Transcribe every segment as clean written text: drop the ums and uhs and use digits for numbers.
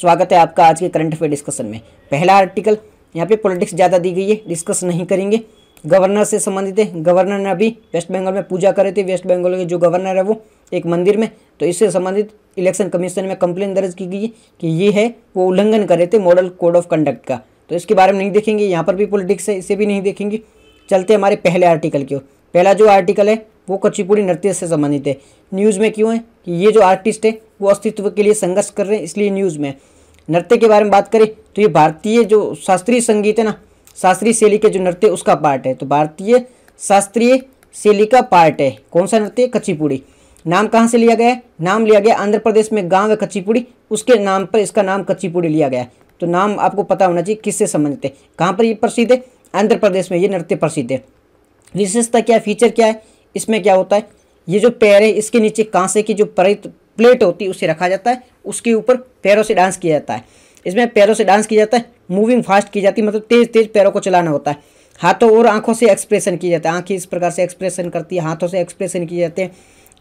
स्वागत है आपका आज के करंट अफेयर डिस्कशन में। पहला आर्टिकल, यहाँ पे पॉलिटिक्स ज़्यादा दी गई है, डिस्कस नहीं करेंगे। गवर्नर से संबंधित है, गवर्नर ने अभी वेस्ट बंगाल में पूजा करे थे, वेस्ट बंगाल के जो गवर्नर है वो एक मंदिर में, तो इससे संबंधित इलेक्शन कमीशन में कंप्लेन दर्ज की गई कि ये है वो उल्लंघन करे थे मॉडल कोड ऑफ कंडक्ट का, तो इसके बारे में नहीं देखेंगे। यहाँ पर भी पॉलिटिक्स है, इसे भी नहीं देखेंगे। चलते हमारे पहले आर्टिकल की ओर। पहला जो आर्टिकल है वो कुचिपुड़ी नृत्य से संबंधित है। न्यूज़ में क्यों है कि ये जो आर्टिस्ट है वो अस्तित्व के लिए संघर्ष कर रहे हैं, इसलिए न्यूज़ में। नृत्य के बारे में बात करें तो ये भारतीय जो शास्त्रीय संगीत है ना, शास्त्रीय शैली के जो नृत्य उसका पार्ट है, तो भारतीय शास्त्रीय शैली का पार्ट है। कौन सा नृत्य? कुचिपुड़ी। नाम कहाँ से लिया गया है? नाम लिया गया आंध्र प्रदेश में गाँव है कुचिपुड़ी, उसके नाम पर इसका नाम कुचिपुड़ी लिया गया है। तो नाम आपको पता होना चाहिए किससे संबंधित है। कहाँ पर ये प्रसिद्ध है? आंध्र प्रदेश में ये नृत्य प्रसिद्ध है। विशेषता क्या, फीचर क्या है, इसमें क्या होता है, ये जो पैर है इसके नीचे कांसे की जो प्लेट होती है उसे रखा जाता है, उसके ऊपर पैरों से डांस किया जाता है। इसमें पैरों से डांस किया जाता है, मूविंग फास्ट की जाती है, मतलब तेज तेज पैरों को चलाना होता है। हाथों और आंखों से एक्सप्रेशन किया जाता है, आँखें इस प्रकार से एक्सप्रेशन करती है, हाथों से एक्सप्रेशन किए जाते हैं।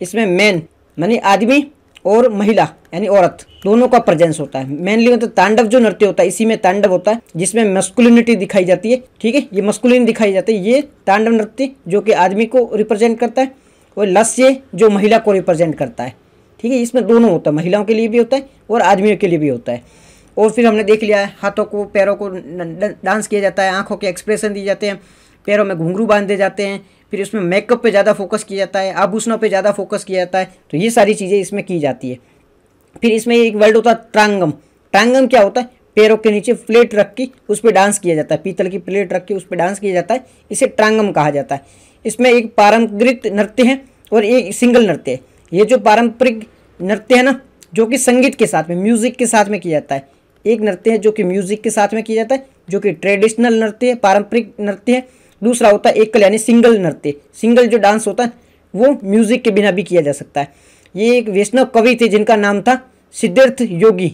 इसमें मैन मानी आदमी और महिला यानी औरत दोनों का प्रेजेंस होता है। मेनली मतलब तांडव जो नृत्य होता है इसी में तांडव होता है, जिसमें मस्कुलिनिटी दिखाई जाती है। ठीक है, ये मस्कुलिन दिखाई जाती है, ये तांडव नृत्य जो कि आदमी को रिप्रेजेंट करता है, और लस्य जो महिला को रिप्रेजेंट करता है। ठीक है, इसमें दोनों होता है, महिलाओं के लिए भी होता है और आदमियों के लिए भी होता है। और फिर हमने देख लिया है हाथों को पैरों को डांस किया जाता है, आँखों के एक्सप्रेशन दिए जाते हैं, पैरों में घुंघरू बांधे जाते हैं, फिर उसमें मेकअप पे ज़्यादा फोकस किया जाता है, आभूषणों पे ज़्यादा फोकस किया जाता है। तो ये सारी चीज़ें इसमें की जाती है। फिर इसमें एक वर्ड होता है ट्रांगम। ट्रांगम क्या होता है? पैरों के नीचे प्लेट रख के उस पर डांस किया जाता है, पीतल की प्लेट रख के उस पर डांस किया जाता है, इसे ट्रांगम कहा जाता है। इसमें एक पारंपरिक नृत्य है और एक सिंगल नृत्य है। ये जो पारंपरिक नृत्य है ना, जो कि संगीत के साथ में, म्यूज़िक के साथ में किया जाता है। एक नृत्य है जो कि म्यूज़िक के साथ में किया जाता है, जो कि ट्रेडिशनल नृत्य है, पारंपरिक नृत्य है। दूसरा होता है एकल यानी सिंगल नृत्य, सिंगल जो डांस होता है वो म्यूज़िक के बिना भी किया जा सकता है। ये एक वैष्णव कवि थे जिनका नाम था सिद्धेंद्र योगी।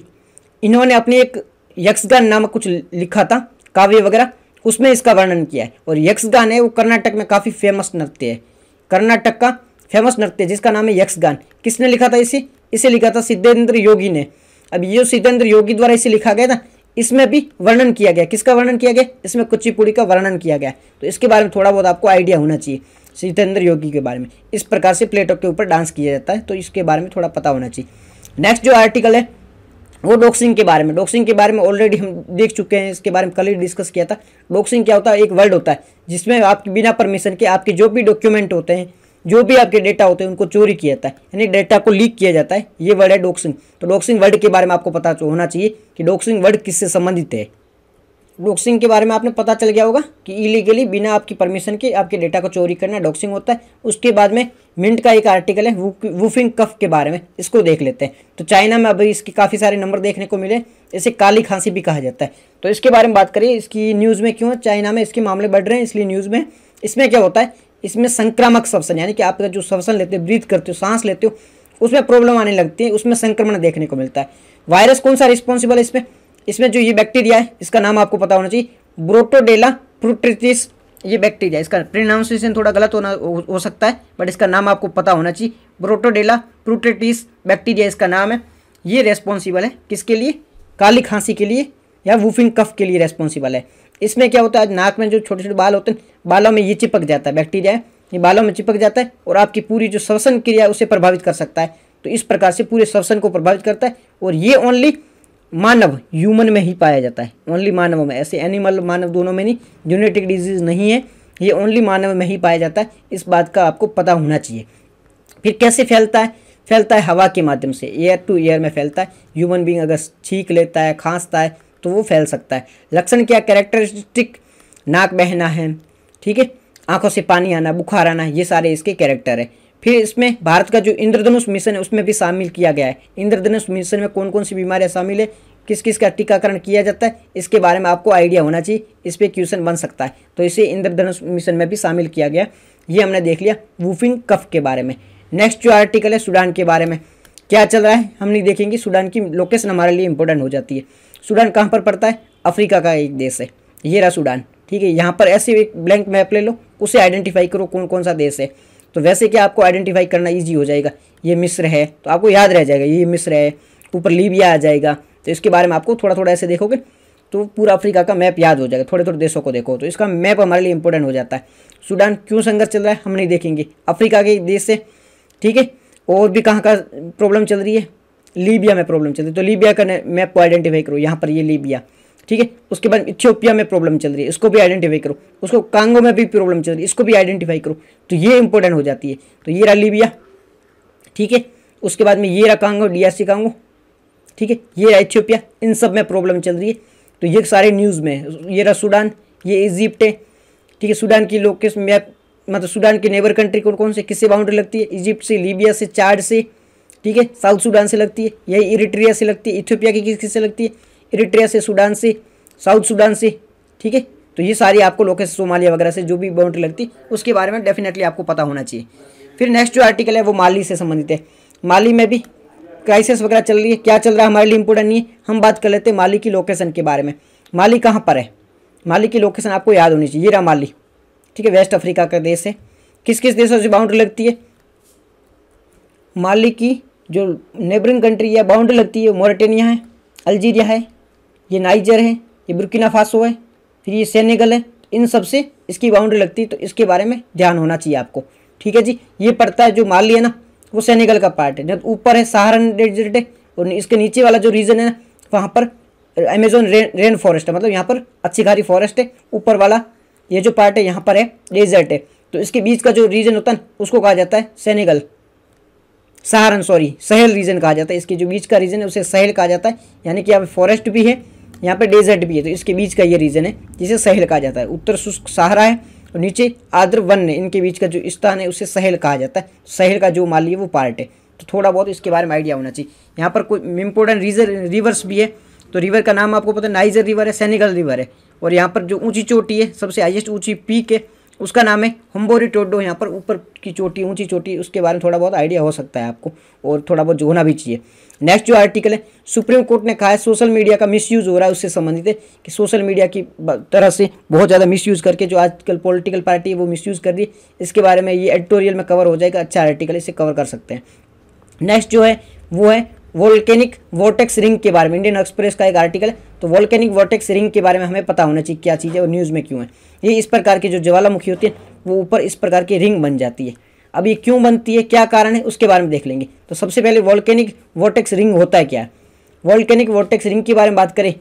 इन्होंने अपने एक यक्षगान नामक कुछ लिखा था, काव्य वगैरह, उसमें इसका वर्णन किया है। और यक्षगान है वो कर्नाटक में काफ़ी फेमस नृत्य है, कर्नाटक का फेमस नृत्य जिसका नाम है यक्षगान। किसने लिखा था इसे? इसे लिखा था सिद्धेंद्र योगी ने। अब ये सिद्धेंद्र योगी द्वारा इसे लिखा गया था, इसमें भी वर्णन किया गया। किसका वर्णन किया गया? इसमें कुचिपुड़ी का वर्णन किया गया। तो इसके बारे में थोड़ा बहुत आपको आइडिया होना चाहिए सिद्धेंद्र योगी के बारे में। इस प्रकार से प्लेटों के ऊपर डांस किया जाता है, तो इसके बारे में थोड़ा पता होना चाहिए। नेक्स्ट जो आर्टिकल है वो डॉक्सिंग के बारे में। डॉक्सिंग के बारे में ऑलरेडी हम देख चुके हैं, इसके बारे में कल ही डिस्कस किया था। डॉक्सिंग क्या होता है? एक वर्ड होता है जिसमें आप बिना परमिशन के आपके जो भी डॉक्यूमेंट होते हैं, जो भी आपके डेटा होते हैं, उनको चोरी किया जाता है, यानी डेटा को लीक किया जाता है। ये वर्ड है डॉक्सिंग। तो डॉक्सिंग वर्ड के बारे में आपको पता होना चाहिए कि डॉक्सिंग वर्ड किससे संबंधित है। डॉक्सिंग के बारे में आपने पता चल गया होगा कि इलीगली बिना आपकी परमिशन के आपके डेटा को चोरी करना डॉक्सिंग होता है। उसके बाद में मिंट का एक आर्टिकल है वूफिंग कफ के बारे में, इसको देख लेते हैं। तो चाइना में अभी इसके काफ़ी सारे नंबर देखने को मिले, इसे काली खांसी भी कहा जाता है। तो इसके बारे में बात करिए, इसकी न्यूज़ में क्यों है? चाइना में इसके मामले बढ़ रहे हैं इसलिए न्यूज़ में। इसमें क्या होता है? इसमें संक्रामक श्वसन, यानी कि आपका जो श्वसन लेते हो, ब्रीथ करते हो, सांस लेते हो, उसमें प्रॉब्लम आने लगती है, उसमें संक्रमण देखने को मिलता है। वायरस कौन सा रिस्पॉन्सिबल है इसमें? इसमें जो ये बैक्टीरिया है इसका नाम आपको पता होना चाहिए, बोर्डेटेला पर्टुसिस। ये बैक्टीरिया, इसका प्रोनाउंसिएशन थोड़ा गलत हो सकता है, बट इसका नाम आपको पता होना चाहिए, बोर्डेटेला पर्टुसिस बैक्टीरिया इसका नाम है। ये रेस्पॉन्सिबल है किसके लिए? काली खांसी के लिए या वूफिंग कफ के लिए रेस्पॉन्सिबल है। इसमें क्या होता है? आज नाक में जो छोटे छोटे बाल होते हैं, बालों में ये चिपक जाता है, बैक्टीरिया है ये बालों में चिपक जाता है और आपकी पूरी जो श्वसन क्रिया है उसे प्रभावित कर सकता है। तो इस प्रकार से पूरे श्वसन को प्रभावित करता है, और ये ओनली मानव ह्यूमन में ही पाया जाता है, ओनली मानवों में। ऐसे एनिमल मानव दोनों में नहीं, जेनेटिक डिजीज़ नहीं है, ये ओनली मानव में ही पाया जाता है, इस बात का आपको पता होना चाहिए। फिर कैसे फैलता है? फैलता है हवा के माध्यम से, एयर टू एयर में फैलता है। ह्यूमन बीइंग अगर छींक लेता है, खांसता है, तो वो फैल सकता है। लक्षण क्या? कैरेक्टरिस्टिक नाक बहना है, ठीक है, आंखों से पानी आना, बुखार आना, ये सारे इसके कैरेक्टर है। फिर इसमें भारत का जो इंद्रधनुष मिशन है उसमें भी शामिल किया गया है। इंद्रधनुष मिशन में कौन कौन सी बीमारियां शामिल है, किस किस का टीकाकरण किया जाता है, इसके बारे में आपको आइडिया होना चाहिए, इस पर क्वेश्चन बन सकता है। तो इसे इंद्रधनुष मिशन में भी शामिल किया गया। ये हमने देख लिया वूफिंग कफ के बारे में। नेक्स्ट जो आर्टिकल है सूडान के बारे में, क्या चल रहा है हम नहीं देखेंगे। सूडान की लोकेशन हमारे लिए इंपॉर्टेंट हो जाती है। सूडान कहाँ पर पड़ता है? अफ्रीका का एक देश है, ये रहा सूडान। ठीक है, यहाँ पर ऐसे एक ब्लैंक मैप ले लो, उसे आइडेंटिफाई करो कौन कौन सा देश है। तो वैसे क्या आपको आइडेंटिफाई करना इजी हो जाएगा। ये मिस्र है तो आपको याद रह जाएगा ये मिस्र है, ऊपर लीबिया आ जाएगा, तो इसके बारे में आपको थोड़ा थोड़ा ऐसे देखोगे तो पूरा अफ्रीका का मैप याद हो जाएगा, थोड़े थोड़े देशों को देखो तो इसका मैप हमारे लिए इंपॉर्टेंट हो जाता है। सूडान क्यों संघर्ष चल रहा है हम नहीं देखेंगे, अफ्रीका के देश से, ठीक है। और भी कहाँ का प्रॉब्लम चल रही है, लीबिया में प्रॉब्लम चल रही है, तो लीबिया का मैप को आइडेंटिफाई करो, यहाँ पर ये लीबिया, ठीक है। उसके बाद इथियोपिया में प्रॉब्लम चल रही है, इसको भी आइडेंटिफाई करो, उसको कांगो में भी प्रॉब्लम चल रही है, इसको भी आइडेंटिफाई करो, तो ये इंपॉर्टेंट हो जाती है। तो ये रहा लीबिया, ठीक है, उसके बाद में ये रहा कांगो, डीआरसी कांगो, ठीक है, ये रहा इथियोपिया, इन सब में प्रॉब्लम चल रही है, तो ये सारे न्यूज़ में। ये रहा सूडान, ये इजिप्ट है, ठीक है। सूडान की लोकेशन मैप मतलब सूडान के नेबर कंट्री कौन कौन से, किससे बाउंड्री लगती है, इजिप्ट से, लीबिया से, चाड से, ठीक है, साउथ सूडान से लगती है, यही इरिट्रिया से लगती है, इथियोपिया की किस किस से लगती है, इरिट्रिया से, सूडान से, साउथ सूडान से, ठीक है। तो ये सारी आपको लोकेशन सोमालिया वगैरह से जो भी बाउंड्री लगती है उसके बारे में डेफिनेटली आपको पता होना चाहिए। फिर नेक्स्ट जो आर्टिकल है वो माली से संबंधित है। माली में भी क्राइसिस वगैरह चल रही है, क्या चल रहा है हमारे लिए इंपोर्टेंट नहीं है, हम बात कर लेते हैं माली की लोकेशन के बारे में। माली कहाँ पर है, माली की लोकेशन आपको याद होनी चाहिए। ये रहा माली, ठीक है, वेस्ट अफ्रीका का देश है। किस किस देशों से बाउंड्री लगती है, माली की जो नेबरिंग कंट्री है बाउंड्री लगती है, मोरिटेनिया है, अल्जीरिया है, ये नाइजर है, ये बुर्किना फासो है, फिर ये सेनेगल है, इन सब से इसकी बाउंड्री लगती है, तो इसके बारे में ध्यान होना चाहिए आपको, ठीक है जी। ये पड़ता है जो माली है ना वो सेनेगल का पार्ट है, जब ऊपर है सहारन डेजर्ट है और इसके नीचे वाला जो रीजन है ना वहाँ पर अमेजोन रेन फॉरेस्ट है, मतलब यहाँ पर अच्छी खासी फॉरेस्ट है, ऊपर वाला ये जो पार्ट है यहाँ पर है डेजर्ट है, तो इसके बीच का जो रीजन होता है उसको कहा जाता है Senegal, Saharan sorry Sahel region कहा जाता है, इसके जो बीच का रीजन है उसे सहेल कहा जाता है, यानी कि यहाँ पर फॉरेस्ट भी है यहाँ पर डेजर्ट भी है, तो इसके बीच का ये रीजन है जिसे सहेल कहा जाता है। उत्तर शुष्क सहारा है और नीचे आर्द्र वन है, इनके बीच का जो स्थान है उसे सहेल कहा जाता है, सहेल का जो माली है वो पार्ट है, तो थोड़ा बहुत इसके बारे में आइडिया होना चाहिए। यहाँ पर कोई इंपॉर्टेंट रिवर्स भी है, तो रिवर का नाम आपको पता है, नाइजर रिवर है, सेनेगल रिवर है, और यहाँ पर जो ऊंची चोटी है सबसे हाईएस्ट ऊंची पीक है उसका नाम है हम्बोरी टोडो, यहाँ पर ऊपर की चोटी ऊँची चोटी, उसके बारे में थोड़ा बहुत आइडिया हो सकता है आपको और थोड़ा बहुत होना भी चाहिए। नेक्स्ट जो आर्टिकल है, सुप्रीम कोर्ट ने कहा है सोशल मीडिया का मिसयूज़ हो रहा है, उससे संबंधित है कि सोशल मीडिया की तरह से बहुत ज़्यादा मिसयूज़ करके जो आजकल पॉलिटिकल पार्टी है वो मिसयूज़ कर रही है, इसके बारे में ये एडिटोरियल में कवर हो जाएगा, अच्छा आर्टिकल, इसे कवर कर सकते हैं। नेक्स्ट जो है वो है वॉल्केनिक वॉर्टेक्स रिंग के बारे में, इंडियन एक्सप्रेस का एक आर्टिकल है, तो वॉल्केनिक वॉर्टेक्स रिंग के बारे में हमें पता होना चाहिए क्या चीज़ है और न्यूज़ में क्यों है। ये इस प्रकार की जो ज्वालामुखी होती है वो ऊपर इस प्रकार की रिंग बन जाती है, अब ये क्यों बनती है क्या कारण है उसके बारे में देख लेंगे। तो सबसे पहले वॉल्केनिक वॉर्टेक्स रिंग होता है क्या, वॉल्केनिक वॉर्टेक्स रिंग के बारे में बात करें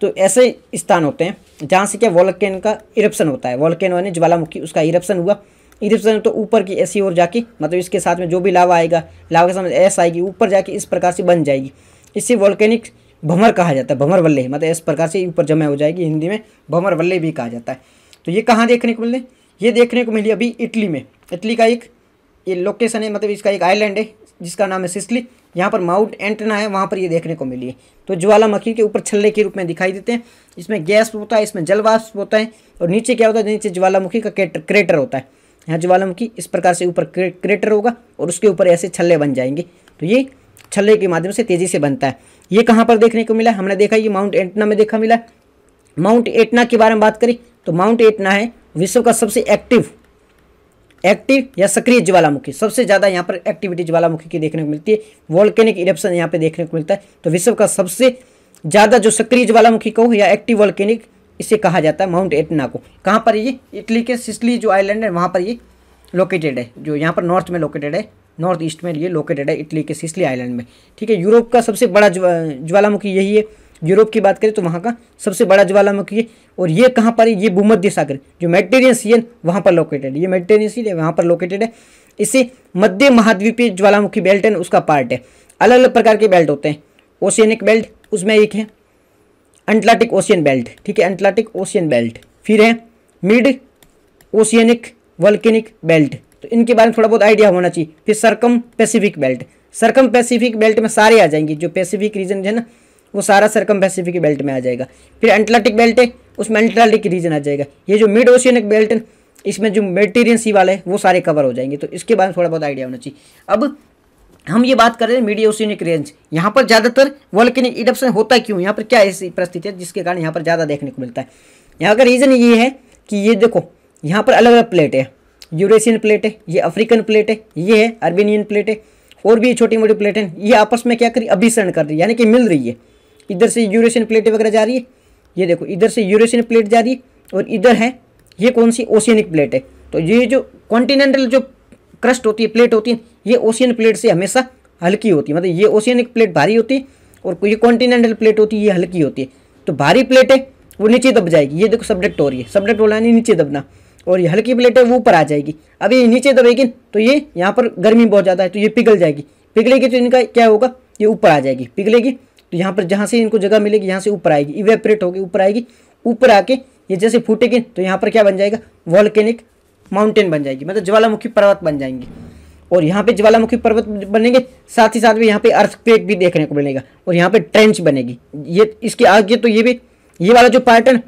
तो ऐसे स्थान होते हैं जहाँ से क्या वॉल्केन का इरप्शन होता है, वॉल्केनो यानी ज्वालामुखी उसका इरप्शन हुआ, इरप्शन तो ऊपर की ऐसी ओर जाके मतलब इसके साथ में जो भी लावा आएगा, लावा के साथ ऐस आएगी ऊपर जाके इस प्रकार से बन जाएगी, इससे वॉल्केनिक भंवर कहा जाता है, भंवर वल्ले मतलब इस प्रकार से ऊपर जमा हो जाएगी, हिंदी में भंवर वल्ले भी कहा जाता है। तो ये कहाँ देखने को मिले, ये देखने को मिली अभी इटली में, इटली का एक ये लोकेशन है मतलब इसका एक आइलैंड है जिसका नाम है सिसली, यहाँ पर माउंट एटना है वहाँ पर ये देखने को मिली है। तो ज्वालामुखी के ऊपर छल्ले के रूप में दिखाई देते हैं, इसमें गैस होता है, इसमें जलवाष्प होता है, और नीचे क्या होता है, नीचे ज्वालामुखी का क्रेटर होता है, यहाँ ज्वालामुखी इस प्रकार से ऊपर क्रेटर होगा और उसके ऊपर ऐसे छल्ले बन जाएंगे, तो ये छल्ले के माध्यम से तेज़ी से बनता है। ये कहाँ पर देखने को मिला, हमने देखा ये माउंट एटना में देखा मिला। माउंट एटना के बारे में बात करें तो माउंट एटना है विश्व का सबसे एक्टिव या सक्रिय ज्वालामुखी, सबसे ज़्यादा यहाँ पर एक्टिविटी ज्वालामुखी की देखने को मिलती है, वॉल्केनिक इरप्शन यहाँ पर देखने को मिलता है, तो विश्व का सबसे ज़्यादा जो सक्रिय ज्वालामुखी को या एक्टिव वॉल्केनिक इसे कहा जाता है माउंट एटना को। कहाँ पर ये, इटली के सिसली जो आइलैंड है वहाँ पर ये लोकेटेड है, जो यहाँ पर नॉर्थ में लोकेटेड है, नॉर्थ ईस्ट में ये लोकेटेड है इटली के सिसली आइलैंड में, ठीक है। यूरोप का सबसे बड़ा ज्वालामुखी यही है, यूरोप की बात करें तो वहाँ का सबसे बड़ा ज्वालामुखी है, और ये कहाँ पर है, ये भूमध्य सागर जो मेडिटेरेनियन सी वहाँ पर लोकेटेड है, ये मेडिटेरेनियन सी वहाँ पर लोकेटेड है, इसे मध्य महाद्वीपीय ज्वालामुखी बेल्ट है उसका पार्ट है। अलग अलग प्रकार के बेल्ट होते हैं, ओशियनिक बेल्ट उसमें एक है, अटलांटिक ओशियन बेल्ट, ठीक है, अटलांटिक ओशियन बेल्ट, फिर है मिड ओशियनिक वॉल्केनिक बेल्ट, तो इनके बारे में थोड़ा बहुत आइडिया होना चाहिए। फिर circum Pacific belt, circum Pacific belt में सारे आ जाएंगे, जो पैसेफिक रीजन है ना वो सारा सरकम पैसेफिक बेल्ट में आ जाएगा। फिर अटलांटिक बेल्ट है उसमें अटलांटिक रीजन आ जाएगा। ये जो मिड ओशियनिक बेल्ट है इसमें जो मेडिटेरेनियन सी वाले हैं वो सारे कवर हो जाएंगे, तो इसके बारे में थोड़ा बहुत आइडिया होना चाहिए। अब हम ये बात कर रहे हैं मिड ओशियनिक रेंज, यहाँ पर ज़्यादातर वॉल्केनिक इरप्शन होता है क्यों, यहाँ पर क्या ऐसी परिस्थिति है जिसके कारण यहाँ पर ज़्यादा देखने को मिलता है। यहाँ का रीज़न ये है कि ये देखो यहाँ पर अलग अलग प्लेट है, यूरेशियन प्लेट है, ये अफ्रीकन प्लेट है, ये है अर्बेनियन प्लेट है, और भी छोटी मोटी प्लेटें ये आपस में क्या करी अभिसरण कर रही है, यानी कि मिल रही है, इधर से यूरेशियन प्लेटें वगैरह जा रही है, ये देखो इधर से यूरेशियन प्लेट जा रही है, और इधर है ये कौन सी ओशियनिक प्लेट है। तो ये जो कॉन्टिनेंटल जो क्रस्ट होती है, प्लेट होती है, ये ओशियन प्लेट से हमेशा हल्की होती है, मतलब ये ओशियनिक प्लेट भारी होती है और ये कॉन्टिनेंटल प्लेट होती है ये हल्की होती है। तो भारी प्लेट है वो नीचे दब जाएगी, ये देखो सबडक्ट हो रही है, सबडक्ट होना यानी नीचे दबना, और ये हल्की प्लेट है वो ऊपर आ जाएगी। अब ये नीचे दबेगी तो ये यहाँ पर गर्मी बहुत ज़्यादा है तो ये पिघल जाएगी, पिघलेगी तो इनका क्या होगा, ये ऊपर आ जाएगी, पिघलेगी तो यहाँ पर जहाँ से इनको जगह मिलेगी यहाँ से ऊपर आएगी, इवेपरेट होगी ऊपर आएगी, ऊपर आके ये जैसे फूटेगी तो यहाँ पर क्या बन जाएगा, वॉल्केनिक माउंटेन बन जाएगी, मतलब ज्वालामुखी पर्वत बन जाएंगी। और यहाँ पे ज्वालामुखी पर्वत बनेंगे, साथ ही साथ में यहाँ पे अर्थक्वेक भी देखने को मिलेगा, और यहाँ पे ट्रेंच बनेगी। ये इसके आगे तो ये भी ये वाला जो पार्ट है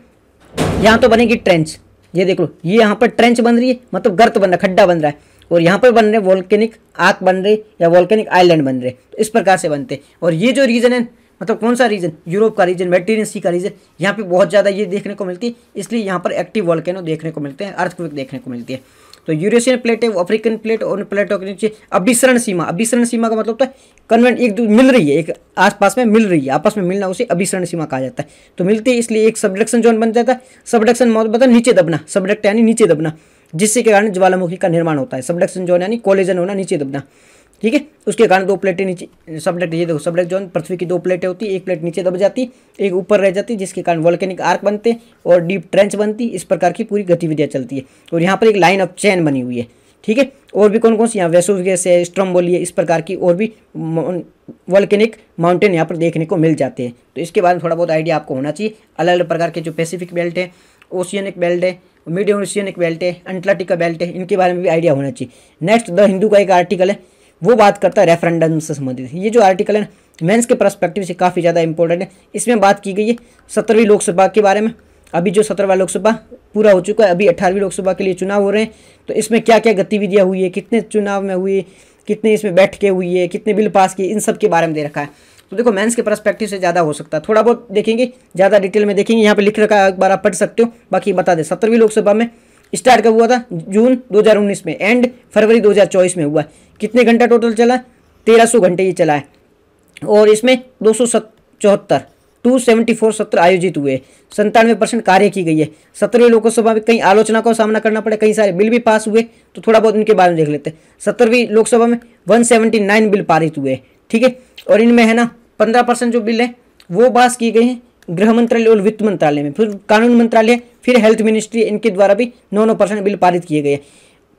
यहाँ तो बनेगी ट्रेंच, ये देख लो ये यहाँ पर ट्रेंच बन रही है, मतलब गर्त बन रहा है, खड्डा बन रहा है, और यहाँ पर बन रहे वॉल्केनिक आर्क बन रहे या वॉल्केनिक आइलैंड बन रहे। तो इस प्रकार से बनते हैं। और ये जो रीजन है, मतलब कौन सा रीजन, यूरोप का रीजन, मेडिटेरेनियन सी का रीजन, यहाँ पे बहुत ज़्यादा ये देखने को मिलती है, इसलिए यहाँ पर एक्टिव वॉल्केनो देखने को मिलते हैं, अर्थक्वेक देखने को मिलती है। तो यूरेशियन प्लेट है वो अफ्रीकन प्लेट और प्लेटों के नीचे अभिसरण सीमा, अभिसरण सीमा का मतलब तो कन्वेंट एक मिल रही है, एक आसपास में मिल रही है, आपस में मिलना उसे अभिसरण सीमा कहा जाता है। तो मिलती है इसलिए एक सबडक्शन जोन बन जाता है, सबडक्शन मतलब नीचे दबना, सबडक्ट यानी नीचे दबना, जिससे के कारण ज्वालामुखी का निर्माण होता है। सबडक्शन जोन यानी कोलिजन होना, नीचे दबना, ठीक है, उसके कारण दो प्लेटें नीचे, सबडक्ट, ये देखो सबडक्ट जोन, पृथ्वी की दो प्लेटें होती है, एक प्लेट नीचे दब जाती है, एक ऊपर रह जाती है, जिसके कारण वॉल्केनिक आर्क बनते हैं और डीप ट्रेंच बनती है। इस प्रकार की पूरी गतिविधियाँ चलती है। और यहाँ पर एक लाइन ऑफ चैन बनी हुई है, ठीक है। और भी कौन कौन सी, यहाँ वेसुवियस है, स्ट्रोम्बोली है, इस प्रकार की और भी वॉल्केनिक माउंटेन यहाँ पर देखने को मिल जाते हैं। तो इसके बारे में थोड़ा बहुत आइडिया आपको होना चाहिए। अलग अलग प्रकार के जो पैसिफिक बेल्ट है, ओशियनिक बेल्ट है, मिड ओशियनिक बेल्ट है, अटलांटिक बेल्ट है, इनके बारे में भी आइडिया होना चाहिए। नेक्स्ट द हिंदू का एक आर्टिकल है, वो बात करता है रेफरेंडम से संबंधित। ये जो आर्टिकल है मेंस के पर्सपेक्टिव से काफ़ी ज़्यादा इंपॉर्टेंट है। इसमें बात की गई है 17वीं लोकसभा के बारे में। अभी जो 17वां लोकसभा पूरा हो चुका है, अभी 18वीं लोकसभा के लिए चुनाव हो रहे हैं। तो इसमें क्या क्या गतिविधियाँ हुई है, कितने चुनाव में हुई, कितने इसमें बैठकें हुई है, कितने बिल पास किए, इन सब के बारे में दे रखा है। तो देखो मेंस के पर्सपेक्टिव से ज़्यादा हो सकता है, थोड़ा बहुत देखेंगे, ज़्यादा डिटेल में देखेंगे, यहाँ पर लिख रखा है, एक बार आप पढ़ सकते हो। बाकी बता दें 17वीं लोकसभा में स्टार्ट कब हुआ था, जून 2019 में, एंड फरवरी 2024 में हुआ। कितने घंटा टोटल चला, 1300 घंटे ये चला है। और इसमें 274 सत्र आयोजित हुए, 97% कार्य की गई है। 17वीं लोकसभा में कई आलोचना का सामना करना पड़े, कई सारे बिल भी पास हुए, तो थोड़ा बहुत उनके बारे में देख लेते हैं। 17वीं लोकसभा में 179 बिल पारित हुए, ठीक है। और इनमें है ना 15% जो बिल है वो पास किए गए हैं गृह मंत्रालय और वित्त मंत्रालय में, फिर कानून मंत्रालय, फिर हेल्थ मिनिस्ट्री, इनके द्वारा भी 9% बिल पारित किए गए।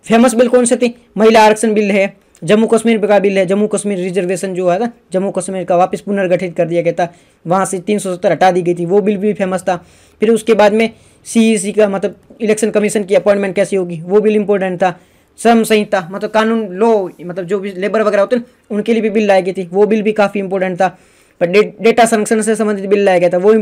फेमस बिल कौन से थे, महिला आरक्षण बिल है, जम्मू कश्मीर का बिल है, जम्मू कश्मीर रिजर्वेशन जो है ना, जम्मू कश्मीर का वापस पुनर्गठित कर दिया गया था, वहाँ से 370 हटा दी गई थी, वो बिल भी फेमस था। फिर उसके बाद में CEC का मतलब इलेक्शन कमीशन की अपॉइंटमेंट कैसी होगी, वो बिल इंपॉर्टेंट था। श्रम संहिता मतलब कानून, लॉ मतलब जो भी लेबर वगैरह होते हैं उनके लिए भी बिल लाई गई थी, वो बिल भी काफ़ी इंपॉर्टेंट था। पर डेटा संरक्षण से संबंधित बिल लाया गया था, वो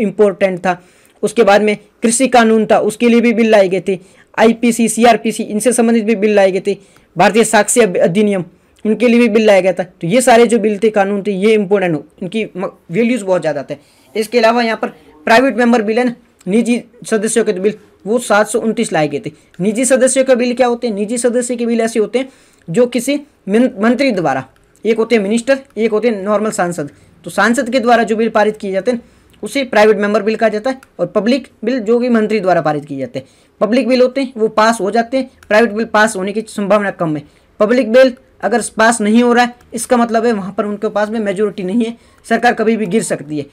इंपॉर्टेंट था। उसके बाद में कृषि कानून था, उसके लिए भी बिल लाए गए थे। IPC, CRPC इनसे संबंधित भी बिल लाए गए थे। भारतीय साक्ष्य अधिनियम उनके लिए भी बिल लाया गया था। तो ये सारे जो बिल थे, कानून थे, ये इंपॉर्टेंट हो, इनकी वैल्यूज़ बहुत ज़्यादा थे। इसके अलावा यहाँ पर प्राइवेट मेंबर बिल है ना, निजी सदस्यों के बिल, वो 729 लाए गए थे। निजी सदस्यों के बिल क्या होते हैं, निजी सदस्य के बिल ऐसे होते हैं जो किसी मंत्री द्वारा, एक होते हैं मिनिस्टर, एक होते हैं नॉर्मल सांसद, तो सांसद के द्वारा जो बिल पारित किए जाते हैं उसे प्राइवेट मेंबर बिल कहा जाता है। और पब्लिक बिल जो भी मंत्री द्वारा पारित किए जाते हैं, पब्लिक बिल होते हैं वो पास हो जाते हैं, प्राइवेट बिल पास होने की संभावना कम है। पब्लिक बिल अगर पास नहीं हो रहा है, इसका मतलब है वहाँ पर उनके पास में मेजोरिटी नहीं है, सरकार कभी भी गिर सकती है।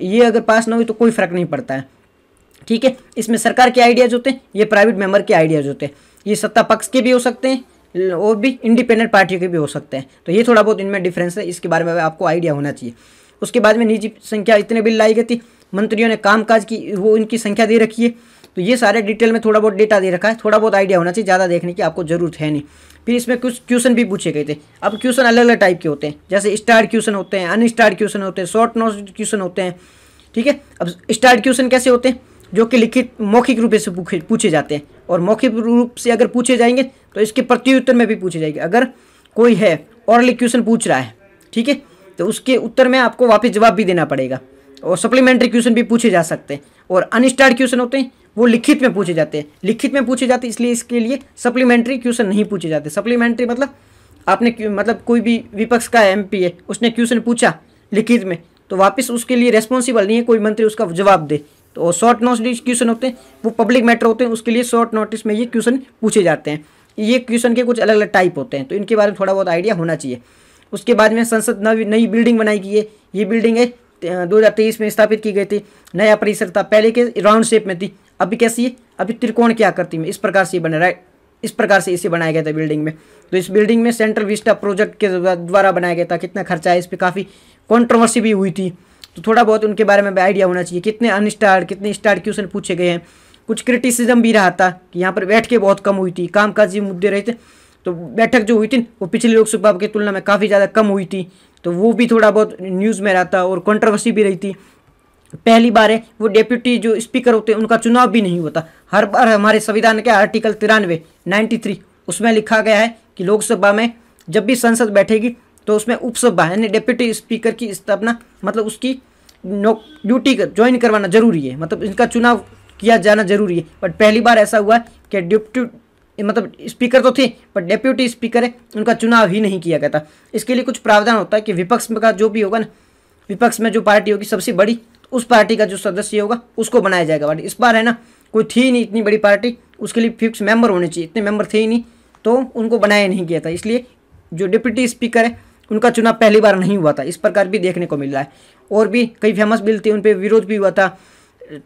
ये अगर पास ना हुई तो कोई फर्क नहीं पड़ता है, ठीक है। इसमें सरकार के आइडियाज़ होते हैं, ये प्राइवेट मेंबर के आइडियाज़ होते हैं। ये सत्ता पक्ष के भी हो सकते हैं और भी इंडिपेंडेंट पार्टियों के भी हो सकते हैं। तो ये थोड़ा बहुत इनमें डिफरेंस है, इसके बारे में आपको आइडिया होना चाहिए। उसके बाद में निजी संख्या इतने बिल लाई गई थी, मंत्रियों ने कामकाज की वो इनकी संख्या दे रखी है। तो ये सारे डिटेल में थोड़ा बहुत डेटा दे रखा है, थोड़ा बहुत आइडिया होना चाहिए, ज़्यादा देखने की आपको जरूरत है नहीं। फिर इसमें कुछ क्वेश्चन भी पूछे गए थे। अब क्वेश्चन अलग अलग टाइप के होते हैं, जैसे स्टार्ड क्वेश्चन होते हैं, अनस्टार्ड क्वेश्चन होते हैं, शॉर्ट नोट क्वेश्चन होते हैं, ठीक है। अब स्टार्ड क्वेश्चन कैसे होते हैं, जो कि लिखित मौखिक रूप से पूछे जाते हैं, और मौखिक रूप से अगर पूछे जाएंगे तो इसके प्रत्युत्तर में भी पूछे जाएंगे। अगर कोई है ऑरली क्वेश्चन पूछ रहा है, ठीक है, तो उसके उत्तर में आपको वापस जवाब भी देना पड़ेगा, और सप्लीमेंट्री क्वेश्चन भी पूछे जा सकते हैं। और अनस्टार्ड क्वेश्चन होते हैं वो लिखित में पूछे जाते हैं, लिखित में पूछे जाते हैं इसलिए इसके लिए सप्लीमेंट्री क्वेश्चन नहीं पूछे जाते। सप्लीमेंट्री मतलब आपने, मतलब कोई भी विपक्ष का MP है उसने क्वेश्चन पूछा लिखित में, तो वापस उसके लिए रेस्पॉन्सिबल नहीं है कोई मंत्री उसका जवाब दे। तो शॉर्ट नोटिस क्वेश्चन होते हैं, वो पब्लिक मैटर होते हैं, उसके लिए शॉर्ट नोटिस में ये क्वेश्चन पूछे जाते हैं। ये क्वेश्चन के कुछ अलग अलग टाइप होते हैं, तो इनके बारे में थोड़ा बहुत आइडिया होना चाहिए। उसके बाद में संसद नई बिल्डिंग बनाई गई है, ये बिल्डिंग है 2023 में स्थापित की गई थी, नया परिसर था, पहले के राउंड शेप में थी, अभी कैसी है, अभी त्रिकोण की आकृति में इस प्रकार से बना रहा है, इस प्रकार से इसे बनाया गया था बिल्डिंग में। तो इस बिल्डिंग में सेंट्रल विस्टा प्रोजेक्ट के द्वारा बनाया गया था। कितना खर्चा है, इस पर काफ़ी कॉन्ट्रोवर्सी भी हुई थी, तो थोड़ा बहुत उनके बारे में भी आइडिया होना चाहिए। कितने अनस्टार कितने स्टार क्वेश्चन पूछे गए हैं, कुछ क्रिटिसिज्म भी रहा था कि यहाँ पर बैठकें बहुत कम हुई थी, कामकाजी मुद्दे रहे थे, तो बैठक जो हुई थी वो पिछले लोकसभा की तुलना में काफ़ी ज़्यादा कम हुई थी, तो वो भी थोड़ा बहुत न्यूज़ में रहा था और कंट्रोवर्सी भी रही थी। पहली बार है वो डेप्यूटी जो स्पीकर होते हैं उनका चुनाव भी नहीं होता। हर बार हमारे संविधान के आर्टिकल 93 उसमें लिखा गया है कि लोकसभा में जब भी संसद बैठेगी तो उसमें उपसभा यानी डेप्यूटी स्पीकर की स्थापना, मतलब उसकी ड्यूटी ज्वाइन करवाना जरूरी है, मतलब इनका चुनाव किया जाना जरूरी है। बट पहली बार ऐसा हुआ कि डेप्यूटी मतलब स्पीकर तो थे बट डेप्यूटी स्पीकर है उनका चुनाव ही नहीं किया गया था। इसके लिए कुछ प्रावधान होता है कि विपक्ष का जो भी होगा ना, विपक्ष में जो पार्टी होगी सबसे बड़ी, उस पार्टी का जो सदस्य होगा उसको बनाया जाएगा। बट इस बार है ना कोई थी ही नहीं इतनी बड़ी पार्टी, उसके लिए फिक्स मेंबर होने चाहिए, इतने मेंबर थे ही नहीं तो उनको बनाया नहीं गया था, इसलिए जो डिप्टी स्पीकर है उनका चुनाव पहली बार नहीं हुआ था। इस प्रकार भी देखने को मिल रहा है। और भी कई फेमस बिल थे उन पर विरोध भी हुआ था,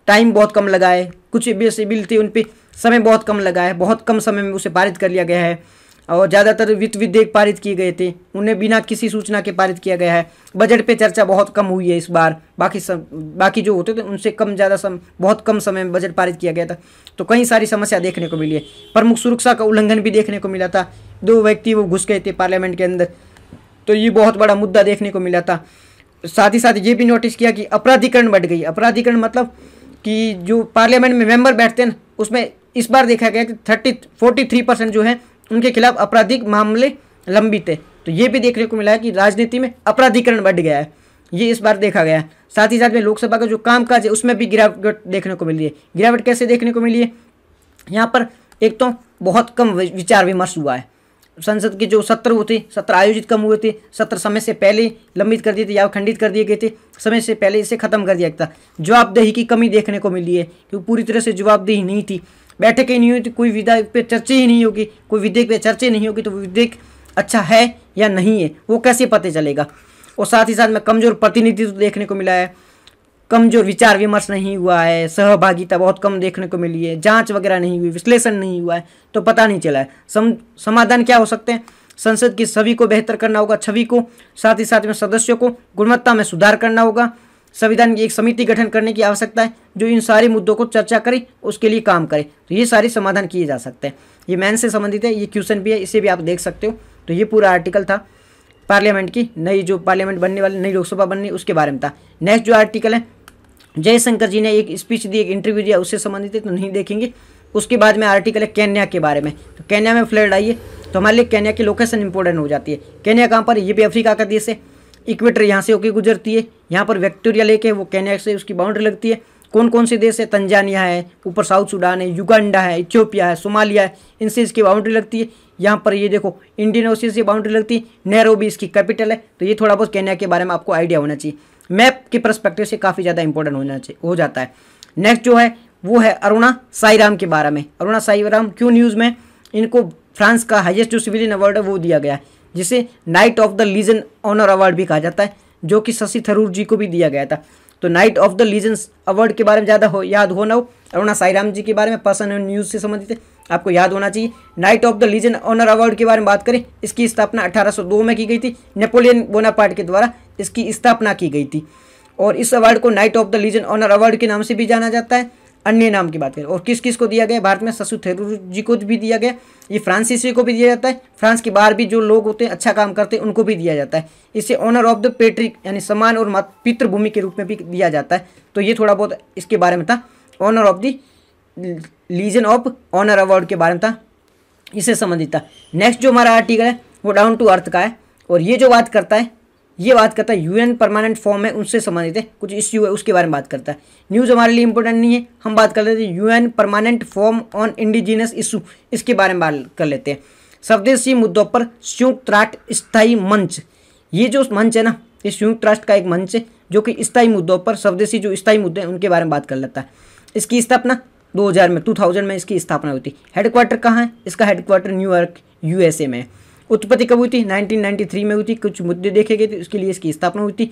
टाइम बहुत कम लगा है, कुछ ऐसे बिल थे उन पर समय बहुत कम लगा है, बहुत कम समय में उसे पारित कर लिया गया है। और ज़्यादातर वित्त विधेयक पारित किए गए थे, उन्हें बिना किसी सूचना के पारित किया गया है। बजट पे चर्चा बहुत कम हुई है इस बार, बाकी जो होते थे उनसे कम ज़्यादा बहुत कम समय में बजट पारित किया गया था। तो कई सारी समस्या देखने को मिली है। प्रमुख सुरक्षा का उल्लंघन भी देखने को मिला था, 2 व्यक्ति वो घुस गए थे पार्लियामेंट के अंदर, तो ये बहुत बड़ा मुद्दा देखने को मिला था। साथ ही साथ ये भी नोटिस किया कि अपराधीकरण बढ़ गई। अपराधीकरण मतलब कि जो पार्लियामेंट में मेंबर बैठते हैं ना, उसमें इस बार देखा गया कि 43% जो है उनके खिलाफ आपराधिक मामले लंबित है। तो ये भी देखने को मिला है कि राजनीति में आपराधिकरण बढ़ गया है, ये इस बार देखा गया है। साथ ही साथ में लोकसभा का जो कामकाज है उसमें भी गिरावट देखने को मिली है। गिरावट कैसे देखने को मिली है, यहाँ पर एक तो बहुत कम विचार विमर्श हुआ है। संसद के जो सत्र होते थे, सत्र आयोजित कम हुए थे, सत्र समय से पहले लंबित कर दिए थे या खंडित कर दिए गए थे, समय से पहले इसे खत्म कर दिया था। जवाबदेही की कमी देखने को मिली है क्योंकि पूरी तरह से जवाबदेही नहीं थी, बैठक ही नहीं हुई, कोई विधेयक पे चर्चा ही नहीं होगी, कोई विधेयक पे चर्चा नहीं होगी तो विधेयक अच्छा है या नहीं है वो कैसे पता चलेगा। और साथ ही साथ में कमज़ोर प्रतिनिधित्व देखने को मिला है, कमज़ोर विचार विमर्श नहीं हुआ है, सहभागिता बहुत कम देखने को मिली है, जांच वगैरह नहीं हुई, विश्लेषण नहीं हुआ है, तो पता नहीं चला है। समाधान क्या हो सकते हैं, संसद की छवि को बेहतर करना होगा, छवि को, साथ ही साथ में सदस्यों को गुणवत्ता में सुधार करना होगा, संविधान की एक समिति गठन करने की आवश्यकता है जो इन सारे मुद्दों को चर्चा करे, उसके लिए काम करे। तो ये सारे समाधान किए जा सकते हैं। ये मेन से संबंधित है, ये क्वेश्चन भी है, इसे भी आप देख सकते हो। तो ये पूरा आर्टिकल था पार्लियामेंट की नई, जो पार्लियामेंट बनने वाली, नई लोकसभा बनने उसके बारे में था। नेक्स्ट जो आर्टिकल है, जयशंकर जी ने एक स्पीच दी, एक इंटरव्यू दिया, उससे संबंधित है तो नहीं देखेंगे। उसके बाद में आर्टिकल है केन्या के बारे में। तो केन्या में फ्लड आई है तो हमारे लिए केन्या की लोकेशन इंपॉर्टेंट हो जाती है। केन्या कहाँ पर, ये भी अफ्रीका का देश है, इक्वेटर यहाँ से होकर गुजरती है, यहाँ पर विक्टोरिया लेक है, वो केन्या से उसकी बाउंड्री लगती है। कौन कौन से देश है, तंजानिया है, ऊपर साउथ सूडान है, युगांडा है, इथियोपिया है, सोमालिया है, इनसे इसकी बाउंड्री लगती है। यहाँ पर ये देखो इंडियन ओशियन से बाउंड्री लगती है, नैरोबी इसकी कैपिटल है। तो ये थोड़ा बहुत केन्या के बारे में आपको आइडिया होना चाहिए, मैप के परस्पेक्टिव से काफ़ी ज़्यादा इंपॉर्टेंट होना चाहिए हो जाता है। नेक्स्ट जो है वो है अरुणा साईराम के बारे में। अरुणा साईराम क्यों न्यूज़ में, इनको फ्रांस का हाईएस्ट जो सिविलियन अवार्ड है वो दिया गया है, जिसे night of the legion honour award भी कहा जाता है, जो कि शशि थरूर जी को भी दिया गया था। तो night of the legion award के बारे में ज़्यादा याद होना हो, अरुणा साईराम जी के बारे में पर्सन एंड न्यूज़ से संबंधित है आपको याद होना चाहिए। Night of the legion honour award के बारे में बात करें, इसकी स्थापना 1802 में की गई थी, नेपोलियन बोनापार्ट के द्वारा इसकी स्थापना की गई थी। और इस अवार्ड को night of the legion honour award के नाम से भी जाना जाता है। अन्य नाम की बात करें और किस किस को दिया गया, भारत में शशि थरूर जी को भी दिया गया, ये फ्रांसीसी को भी दिया जाता है, फ्रांस के बाहर भी जो लोग होते हैं अच्छा काम करते हैं उनको भी दिया जाता है। इसे ऑनर ऑफ द पेट्रिक यानी समान और पितृभूमि के रूप में भी दिया जाता है। तो ये थोड़ा बहुत इसके बारे में था, honour of the legion of honour award के बारे में था, इससे संबंधित था। नेक्स्ट जो हमारा आर्टिकल है वो डाउन टू अर्थ का है और ये जो बात करता है, ये बात करता है यूएन परमानेंट फॉर्म है, उनसे संबंधित है, कुछ इश्यू है उसके बारे में बात करता है। न्यूज़ हमारे लिए इंपॉर्टेंट नहीं है, हम बात कर लेते हैं UN permanent form on indigenous issue, इसके बारे में बात कर लेते हैं। स्वदेशी मुद्दों पर संयुक्त राष्ट्र स्थायी मंच, ये जो मंच है ना, ये संयुक्त राष्ट्र का एक मंच है जो कि स्थायी मुद्दों पर स्वदेशी जो स्थायी मुद्दे हैं उनके बारे में बात कर लेता है। इसकी स्थापना 2000 में इसकी स्थापना हुई थी। हेडक्वार्टर कहाँ है? इसका हेडक्वार्टर न्यूयॉर्क यूएसए में है। उत्पत्ति कब हुई थी? 1993 में हुई थी। कुछ मुद्दे देखे गए थे, उसके लिए इसकी स्थापना हुई थी।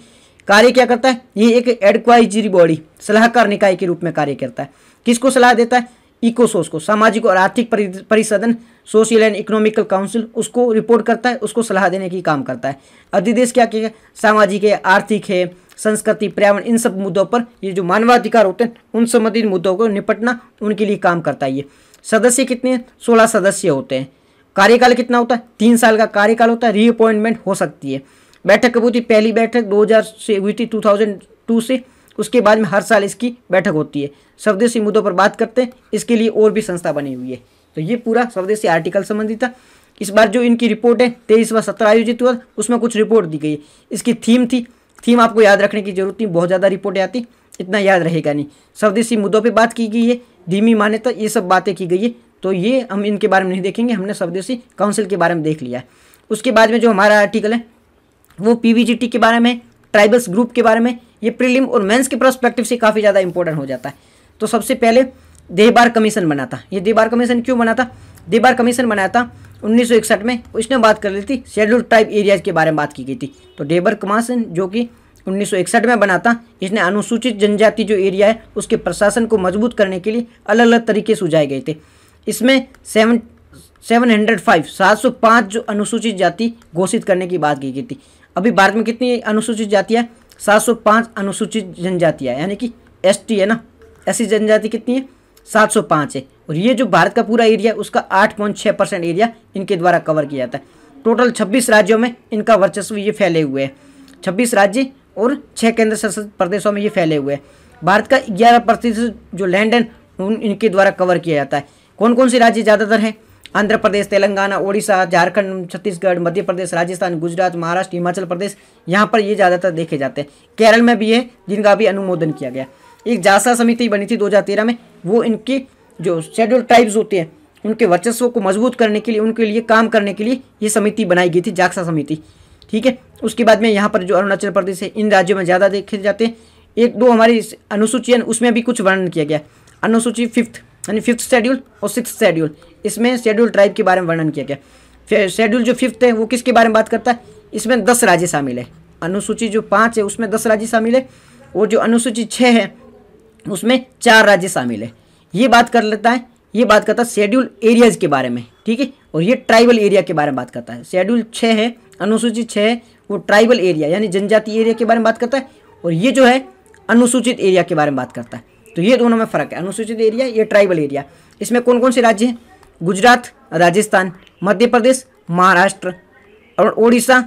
कार्य क्या करता है? ये एक एडवाइजरी बॉडी सलाहकार निकाय के रूप में कार्य करता है। किसको सलाह देता है? इकोसोस को, सामाजिक और आर्थिक परिषदन, सोशल एंड इकोनॉमिकल काउंसिल, उसको रिपोर्ट करता है, उसको सलाह देने की काम करता है। अधिदेश क्या किया? सामाजिक है, आर्थिक है, संस्कृति, पर्यावरण, इन सब मुद्दों पर, ये जो मानवाधिकार होते हैं उन संबंधित मुद्दों को निपटना, उनके लिए काम करता है। ये सदस्य कितने हैं? 16 सदस्य होते हैं। कार्यकाल कितना होता है? 3 साल का कार्यकाल होता है। रीअपॉइंटमेंट हो सकती है। बैठक कब हुई थी? पहली बैठक 2000 से हुई थी, 2002 से। उसके बाद में हर साल इसकी बैठक होती है। स्वदेशी मुद्दों पर बात करते हैं, इसके लिए और भी संस्था बनी हुई है। तो ये पूरा स्वदेशी आर्टिकल संबंधित था। इस बार जो इनकी रिपोर्ट है 23 व 17 आयोजित हुआ, उसमें कुछ रिपोर्ट दी गई। इसकी थीम थी, थीम आपको याद रखने की जरूरत नहीं, बहुत ज़्यादा रिपोर्टें आती, इतना याद रहेगा नहीं। स्वदेशी मुद्दों पर बात की गई है, धीमी मान्यता, ये सब बातें की गई है। तो ये हम इनके बारे में नहीं देखेंगे, हमने स्वदेशी काउंसिल के बारे में देख लिया है। उसके बाद में जो हमारा आर्टिकल है वो पीवीजीटी के बारे में, ट्राइबल्स ग्रुप के बारे में, ये प्रीलिम और मेंस के प्रोस्पेक्टिव से काफ़ी ज़्यादा इंपॉर्टेंट हो जाता है। तो सबसे पहले ढेबर कमीशन बना था। ये ढेबर कमीशन क्यों बना था? ढेबर कमीशन बनाया था 1961 में। उसने बात कर ली थी शेड्यूल्ड ट्राइब एरियाज के बारे में, बात की गई थी। तो ढेबर कमीशन जो कि 1961 में बना था, इसने अनुसूचित जनजाति जो एरिया है उसके प्रशासन को मजबूत करने के लिए अलग अलग तरीके सुझाए गए थे। इसमें 705 जो अनुसूचित जाति घोषित करने की बात की गई थी। अभी भारत में कितनी अनुसूचित जातियाँ? 705 अनुसूचित जनजातियाँ, यानी कि एसटी है ना, ऐसी जनजाति कितनी है? 705 है। और ये जो भारत का पूरा एरिया है उसका 8.6% एरिया इनके द्वारा कवर किया जाता है। टोटल 26 राज्यों में इनका वर्चस्व ये फैले हुए हैं। 26 राज्य और 6 केंद्र शासित प्रदेशों में ये फैले हुए हैं। भारत का 11% जो लैंड है इनके द्वारा कवर किया जाता है। कौन कौन से राज्य ज़्यादातर हैं? आंध्र प्रदेश, तेलंगाना, ओडिशा, झारखंड, छत्तीसगढ़, मध्य प्रदेश, राजस्थान, गुजरात, महाराष्ट्र, हिमाचल प्रदेश, यहाँ पर ये ज़्यादातर देखे जाते हैं। केरल में भी है, जिनका भी अनुमोदन किया गया। एक जागसा समिति बनी थी 2013 में, वो इनकी जो शेड्यूल ट्राइब्स होते हैं उनके वर्चस्व को मजबूत करने के लिए, उनके लिए काम करने के लिए ये समिति बनाई गई थी, जागसा समिति, ठीक है। उसके बाद में यहाँ पर जो अरुणाचल प्रदेश है, इन राज्यों में ज़्यादा देखे जाते हैं। 1-2 हमारी अनुसूची है, उसमें भी कुछ वर्णन किया गया। अनुसूची 5th यानी 5th शेड्यूल और 6th शेड्यूल, इसमें शेड्यूल ट्राइब के बारे में वर्णन किया गया। शेड्यूल जो 5th है वो किसके बारे में बात करता है? इसमें 10 राज्य शामिल है। अनुसूची जो 5 है उसमें 10 राज्य शामिल है, और जो अनुसूची 6 है उसमें 4 राज्य शामिल है। ये बात कर लेता है, ये बात करता है शेड्यूल एरियाज के बारे में, ठीक है। और ये ट्राइबल एरिया के बारे में बात करता है। शेड्यूल 6 है, अनुसूची 6 है, वो ट्राइबल एरिया यानी जनजाति एरिया के बारे में बात करता है, और ये जो है अनुसूचित एरिया के बारे में बात करता है। तो ये दोनों में फ़र्क है, अनुसूचित एरिया, ये ट्राइबल एरिया। इसमें कौन कौन से राज्य हैं? गुजरात, राजस्थान, मध्य प्रदेश, महाराष्ट्र और ओडिशा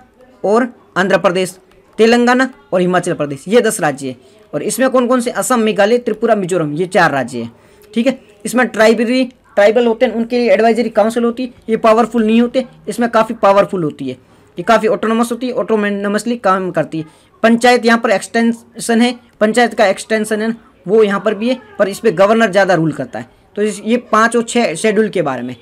और आंध्र प्रदेश, तेलंगाना और हिमाचल प्रदेश, ये 10 राज्य हैं। और इसमें कौन कौन से? असम, मेघालय, त्रिपुरा, मिजोरम, ये 4 राज्य हैं, ठीक है। इसमें ट्राइबल होते हैं, उनके लिए एडवाइजरी काउंसिल होती है। ये पावरफुल नहीं होते, इसमें काफ़ी पावरफुल होती है, ये काफ़ी ऑटोनोमस होती है, ऑटोनोमसली काम करती है। पंचायत यहाँ पर एक्सटेंशन है, पंचायत का एक्सटेंशन है वो यहाँ पर भी है, पर इस पर गवर्नर ज़्यादा रूल करता है। तो ये 5 और 6 शेड्यूल के बारे में।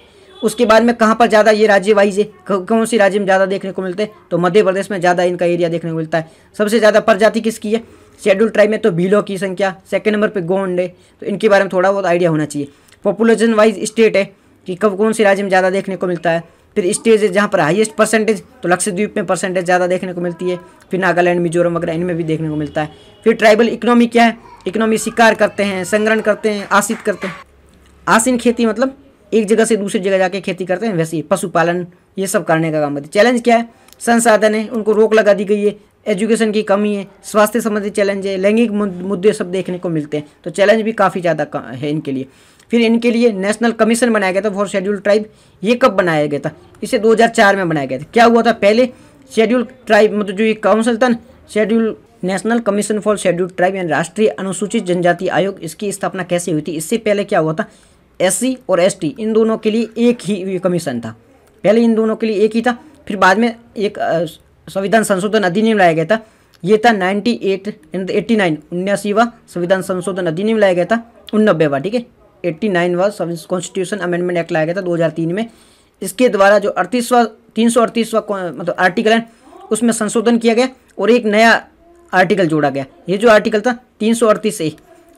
उसके बाद में कहाँ पर ज़्यादा ये राज्य वाइज है, कौन सी राज्य में ज़्यादा देखने को मिलते हैं? तो मध्य प्रदेश में ज़्यादा इनका एरिया देखने को मिलता है। सबसे ज़्यादा प्रजाति किसकी है शेड्यूल ट्राइब में? तो भीलों की संख्या, सेकंड नंबर पे गोंड है, तो इनके बारे में थोड़ा बहुत आइडिया होना चाहिए। पॉपुलेशन वाइज स्टेट है कि कब कौन से राज्य में ज़्यादा देखने को मिलता है। फिर स्टेट है जहाँ पर हाईएस्ट परसेंटेज, तो लक्षद्वीप में परसेंटेज ज़्यादा देखने को मिलती है। फिर नागालैंड, मिजोरम वगैरह इनमें भी देखने को मिलता है। फिर ट्राइबल इकोनॉमी क्या है? इकोनॉमी शिकार करते हैं, संग्रहण करते हैं, आसित करते हैं। आसीन खेती मतलब एक जगह से दूसरी जगह जाके खेती करते हैं, वैसे ही पशुपालन ये सब करने का काम करते हैं। चैलेंज क्या है? संसाधन है, उनको रोक लगा दी गई है, एजुकेशन की कमी है, स्वास्थ्य संबंधी चैलेंज है, लैंगिक मुद्दे सब देखने को मिलते हैं। तो चैलेंज भी काफ़ी ज़्यादा है इनके लिए। फिर इनके लिए नेशनल कमीशन बनाया गया था फॉर शेड्यूल ट्राइब। ये कब बनाया गया था? इसे 2004 में बनाया गया था। क्या हुआ था पहले? शेड्यूल ट्राइब मतलब जो ये काउंसिल था, schedule national commission for schedule tribe यानी राष्ट्रीय अनुसूचित जनजाति आयोग, इसकी स्थापना कैसे हुई थी? इससे पहले क्या हुआ था? एससी और एसटी इन दोनों के लिए एक ही कमीशन था, पहले इन दोनों के लिए एक ही था। फिर बाद में एक संविधान संशोधन अधिनियम लाया गया था, ये था 89 संविधान संशोधन अधिनियम लाया गया था, 89वां, ठीक है, 89वां कॉन्स्टिट्यूशन अमेंडमेंट एक्ट लाया गया था 2003 में। इसके द्वारा जो 338वां मतलब आर्टिकल है उसमें संशोधन किया गया और एक नया आर्टिकल जोड़ा गया। ये जो आर्टिकल था 338A,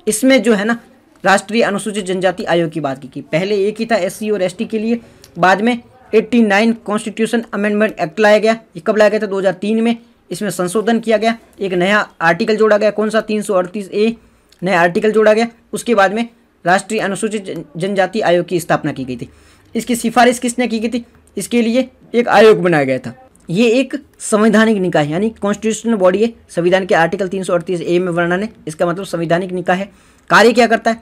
इसमें जो है ना राष्ट्रीय अनुसूचित जनजाति आयोग की बात की गई। पहले एक ही था एससी और एसटी के लिए, बाद में 89 कॉन्स्टिट्यूशन अमेंडमेंट एक्ट लाया गया। ये कब लाया गया था? 2003 में। इसमें संशोधन किया गया, एक नया आर्टिकल जोड़ा गया। कौन सा? 338A नया आर्टिकल जोड़ा गया। उसके बाद में राष्ट्रीय अनुसूचित जनजाति आयोग की स्थापना की गई थी। इसकी सिफारिश किसने की गई थी? इसके लिए एक आयोग बनाया गया था। ये एक संवैधानिक निकाय यानी कॉन्स्टिट्यूशनल बॉडी है। संविधान के आर्टिकल 338A में वर्णन है, इसका मतलब संवैधानिक निकाय है। कार्य क्या करता है?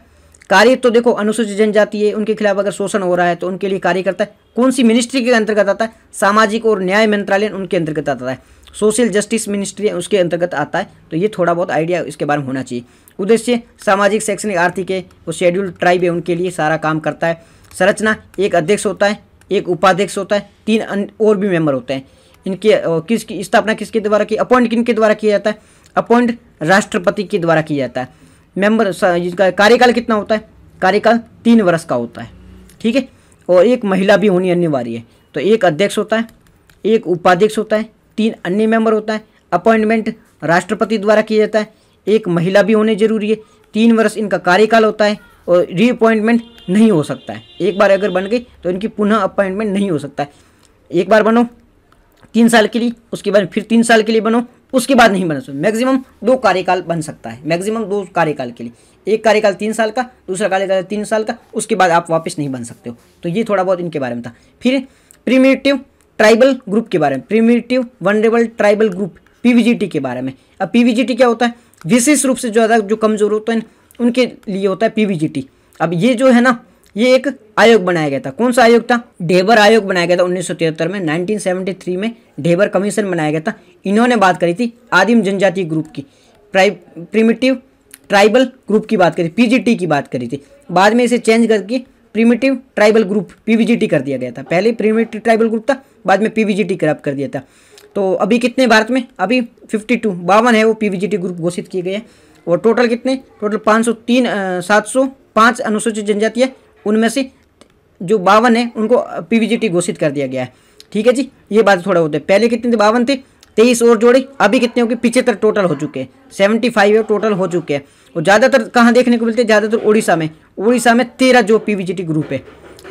कार्य तो देखो अनुसूचित जनजाति है, उनके खिलाफ अगर शोषण हो रहा है तो उनके लिए कार्य करता है। कौन सी मिनिस्ट्री के अंतर्गत आता है? सामाजिक और न्याय मंत्रालय उनके अंतर्गत आता है, सोशल जस्टिस मिनिस्ट्री है उसके अंतर्गत आता है। तो ये थोड़ा बहुत आइडिया इसके बारे में होना चाहिए। उद्देश्य सामाजिक, शैक्षणिक, आर्थिक है, वो शेड्यूल्ड ट्राइब है उनके लिए सारा काम करता है। संरचना एक अध्यक्ष होता है, एक उपाध्यक्ष होता है, 3 और भी मेंबर होते हैं। इनके किसकी स्थापना किसके द्वारा की, अपॉइंट किनके द्वारा किया जाता है? अपॉइंट राष्ट्रपति के द्वारा किया जाता है। मेंबर जिनका कार्यकाल कितना होता है? कार्यकाल 3 वर्ष का होता है, ठीक है। और एक महिला भी होनी अनिवार्य है। तो एक अध्यक्ष होता है, एक उपाध्यक्ष होता है, 3 अन्य मेंबर होता है। अपॉइंटमेंट राष्ट्रपति द्वारा किया जाता है, एक महिला भी होनी जरूरी है। 3 वर्ष इनका कार्यकाल होता है और रीअपॉइंटमेंट नहीं हो सकता है। एक बार अगर बन गई तो इनकी पुनः अपॉइंटमेंट नहीं हो सकता है। एक बार बनो 3 साल के लिए, उसके बाद फिर 3 साल के लिए बनो, उसके बाद नहीं बन सकते। मैक्सिमम 2 कार्यकाल बन सकता है, मैक्सिमम 2 कार्यकाल के लिए। एक कार्यकाल 3 साल का, दूसरा कार्यकाल 3 साल का, उसके बाद आप वापस नहीं बन सकते हो। तो ये थोड़ा बहुत इनके बारे में था। फिर प्रिमिटिव ट्राइबल ग्रुप के बारे में, primitive vulnerable tribal group PVGT के बारे में। अब पीवीजीटी क्या होता है? विशेष रूप से ज़्यादा जो कमज़ोर होते हैं उनके लिए होता है पीवीजीटी। अब ये जो है ना, ये एक आयोग बनाया गया था। कौन सा आयोग था? ढेबर आयोग बनाया गया था 1973 में। 1973 में ढेबर कमीशन बनाया गया था। इन्होंने बात करी थी आदिम जनजाति ग्रुप की, प्रिमिटिव ट्राइबल ग्रुप की बात करी, पीजीटी की बात करी थी। बाद में इसे चेंज करके प्रिमिटिव ट्राइबल ग्रुप पीवीजीटी कर दिया गया था। पहले प्रिमिटिव ट्राइबल ग्रुप था, बाद में पीवीजीटी करप्ट कर दिया था। तो अभी कितने भारत में? अभी 52 है वो पीवीजीटी ग्रुप घोषित किए गए हैं। और टोटल कितने? टोटल 705 अनुसूचित जनजाति है, उनमें से जो 52 है उनको पीवीजीटी घोषित कर दिया गया है, ठीक है जी। ये बात थोड़ा होता है। पहले कितने थे? 52 थे, 23 और जोड़े, अभी कितने हो गए? 75 टोटल हो चुके हैं, 75 टोटल हो चुके हैं। और ज़्यादातर कहाँ देखने को मिलते हैं? ज़्यादातर उड़ीसा में। उड़ीसा में 13 जो पीवीजीटी ग्रुप है,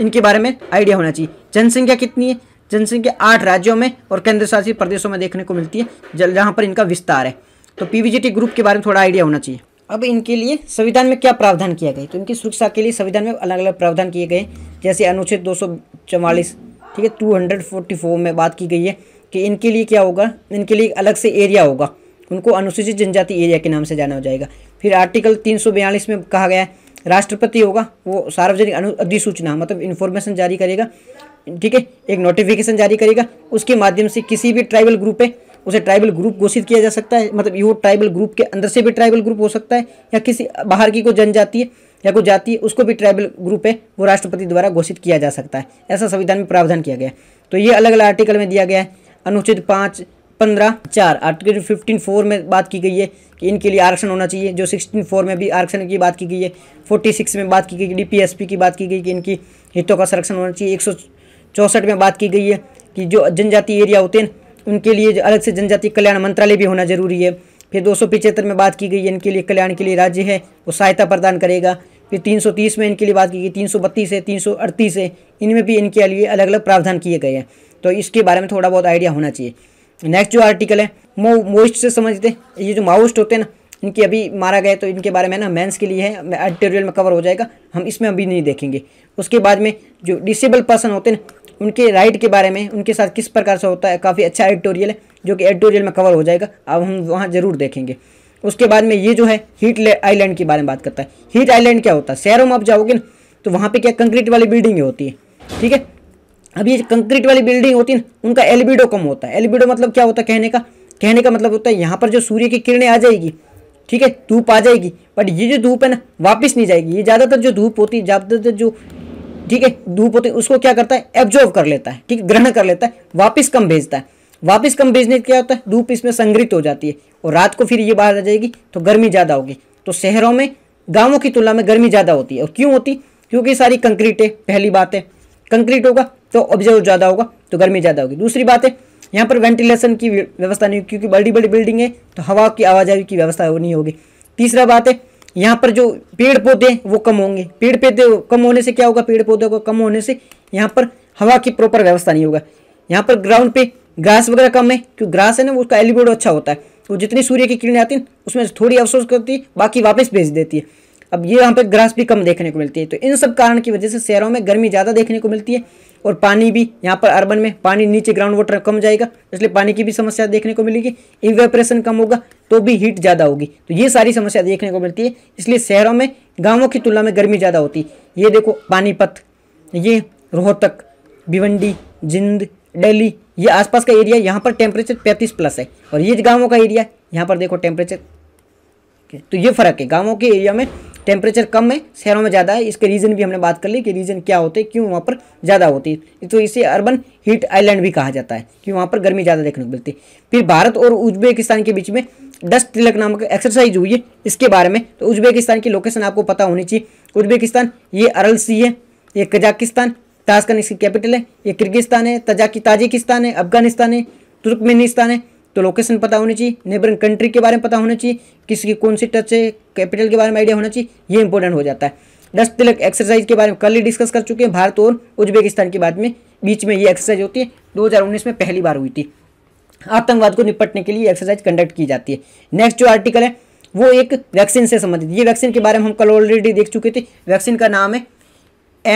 इनके बारे में आइडिया होना चाहिए। जनसंख्या कितनी है? जनसंख्या 8 राज्यों में और केंद्रशासित प्रदेशों में देखने को मिलती है, जहाँ पर इनका विस्तार है। तो पीवीजीटी ग्रुप के बारे में थोड़ा आइडिया होना चाहिए। अब इनके लिए संविधान में क्या प्रावधान किया गया? तो इनकी सुरक्षा के लिए संविधान में अलग अलग प्रावधान किए गए, जैसे अनुच्छेद 244, ठीक है, 244 में बात की गई है कि इनके लिए क्या होगा, इनके लिए अलग से एरिया होगा, उनको अनुसूचित जनजाति एरिया के नाम से जाना हो जाएगा। फिर आर्टिकल 342 में कहा गया है राष्ट्रपति होगा वो सार्वजनिक अधिसूचना मतलब इन्फॉर्मेशन जारी करेगा, ठीक है, एक नोटिफिकेशन जारी करेगा। उसके माध्यम से किसी भी ट्राइबल ग्रुप है उसे ट्राइबल ग्रुप घोषित किया जा सकता है, मतलब ये ट्राइबल ग्रुप के अंदर से भी ट्राइबल ग्रुप हो सकता है, या किसी बाहर की कोई जनजाति है या कोई जाति है उसको भी ट्राइबल ग्रुप है वो राष्ट्रपति द्वारा घोषित किया जा सकता है। ऐसा संविधान में प्रावधान किया गया है। तो ये अलग अलग आर्टिकल में दिया गया है। अनुच्छेद 5, 15, 4 आर्टिकल 15(4) में बात की गई है कि इनके लिए आरक्षण होना चाहिए, जो 16(4) में भी आरक्षण की बात की गई है। 46 में बात की गई DPSP की बात की गई कि इनकी हितों का संरक्षण होना चाहिए। 164 में बात की गई है कि जो जनजाति एरिया होते हैं उनके लिए अलग से जनजाति कल्याण मंत्रालय भी होना जरूरी है। फिर 275 में बात की गई है इनके लिए कल्याण के लिए राज्य है वो सहायता प्रदान करेगा। फिर 330 में इनके लिए बात की गई, 332 है, 338 है, इनमें भी इनके लिए अलग अलग प्रावधान किए गए हैं। तो इसके बारे में थोड़ा बहुत आइडिया होना चाहिए। नेक्स्ट जो आर्टिकल है माओइस्ट से समझते, ये जो माओइस्ट होते हैं ना, इनके अभी मारा गया तो इनके बारे में ना मेंस के लिए है, एडिटोरियल में कवर हो जाएगा, हम इसमें अभी नहीं देखेंगे। उसके बाद में जो डिसेबल पर्सन होते हैं उनके राइट के बारे में, उनके साथ किस प्रकार से होता है, काफ़ी अच्छा एडिटोरियल है जो कि एडिटोरियल में कवर हो जाएगा, अब हम वहाँ ज़रूर देखेंगे। उसके बाद में ये जो है हीट आइलैंड के बारे में बात करता है। हीट आइलैंड क्या होता है? शहरों में आप जाओगे ना तो वहाँ पे क्या कंक्रीट वाली बिल्डिंगें होती है, ठीक है। अब ये कंक्रीट वाली बिल्डिंग होती है ना, उनका एल्बिडो कम होता है। एल्बिडो मतलब क्या होता है? कहने का मतलब होता है यहाँ पर जो सूर्य की किरणें आ जाएगी, ठीक है, धूप आ जाएगी, बट ये जो धूप है ना वापस नहीं जाएगी। ये ज़्यादातर जो धूप होती है, ज़्यादातर जो, ठीक है, धूप होती है उसको क्या करता है? एब्जॉर्व कर लेता है, ठीक, ग्रहण कर लेता है, वापस कम भेजता है। वापस कम भेजने क्या होता है? धूप इसमें संग्रहित हो जाती है और रात को फिर ये बाहर आ जाएगी तो गर्मी ज़्यादा होगी। तो शहरों में गाँवों की तुलना में गर्मी ज़्यादा होती है। और क्यों होती? क्योंकि सारी कंक्रीट है, पहली बात है। कंक्रीट होगा तो ऑब्जर्व ज़्यादा होगा तो गर्मी ज़्यादा होगी। दूसरी बात है यहाँ पर वेंटिलेशन की व्यवस्था नहीं, क्योंकि बड़ी बड़ी बिल्डिंग है तो हवा की आवाजाही की व्यवस्था नहीं होगी। तीसरा बात है यहाँ पर जो पेड़ पौधे वो कम होंगे, पेड़ पौधे कम होने से क्या होगा, पेड़ पौधे को कम होने से यहाँ पर हवा की प्रॉपर व्यवस्था नहीं होगा। यहाँ पर ग्राउंड पे घास वगैरह कम है, क्योंकि घास है ना उसका एलिवेड अच्छा होता है, वो जितनी सूर्य की किरणें आती हैं उसमें थोड़ी अवशोषण करती है, बाकी वापस भेज देती है। अब ये यहाँ पर ग्रास भी कम देखने को मिलती है। तो इन सब कारण की वजह से शहरों में गर्मी ज़्यादा देखने को मिलती है और पानी भी यहाँ पर अर्बन में पानी नीचे ग्राउंड वाटर कम जाएगा, इसलिए पानी की भी समस्या देखने को मिलेगी। इवेपोरेशन कम होगा तो भी हीट ज़्यादा होगी। तो ये सारी समस्या देखने को मिलती है, इसलिए शहरों में गाँवों की तुलना में गर्मी ज़्यादा होती है। ये देखो पानीपत, ये रोहतक, भिवंडी, जिंद, दिल्ली, ये आसपास का एरिया, यहाँ पर टेम्परेचर 35+ है और ये गाँवों का एरिया है, यहाँ पर देखो टेम्परेचर। तो ये फ़र्क है, गाँवों के एरिया में टेम्परेचर कम है, शहरों में ज़्यादा है। इसके रीज़न भी हमने बात कर ली कि रीज़न क्या होते हैं, क्यों वहाँ पर ज़्यादा होती है। तो इसे अर्बन हीट आइलैंड भी कहा जाता है कि वहाँ पर गर्मी ज़्यादा देखने को मिलती है। फिर भारत और उज्बेकिस्तान के बीच में 10 तिलक नामक एक्सरसाइज हुई है, इसके बारे में। तो उज्बेकिस्तान की लोकेशन आपको पता होनी चाहिए। उज्बेकिस्तान ये अरल सी है, ये कजाकिस्तान, ताशकंद इसकी कैपिटल है, ये किर्गिस्तान है, ताजिकिस्तान है, अफगानिस्तान है, तुर्कमेनिस्तान है। तो लोकेशन पता होनी चाहिए, नेबरिंग कंट्री के बारे में पता होना चाहिए, किसकी कौन सी टच है, कैपिटल के बारे में आइडिया होना चाहिए, ये इंपॉर्टेंट हो जाता है। 10 तिलक एक्सरसाइज के बारे में कल ही डिस्कस कर चुके हैं। भारत और उज्बेकिस्तान के बाद में बीच में ये एक्सरसाइज होती है, 2019 में पहली बार हुई थी। आतंकवाद को निपटने के लिए एक्सरसाइज कंडक्ट की जाती है। नेक्स्ट जो आर्टिकल है वो एक वैक्सीन से संबंधित, ये वैक्सीन के बारे में हम कल ऑलरेडी देख चुके थे। वैक्सीन का नाम है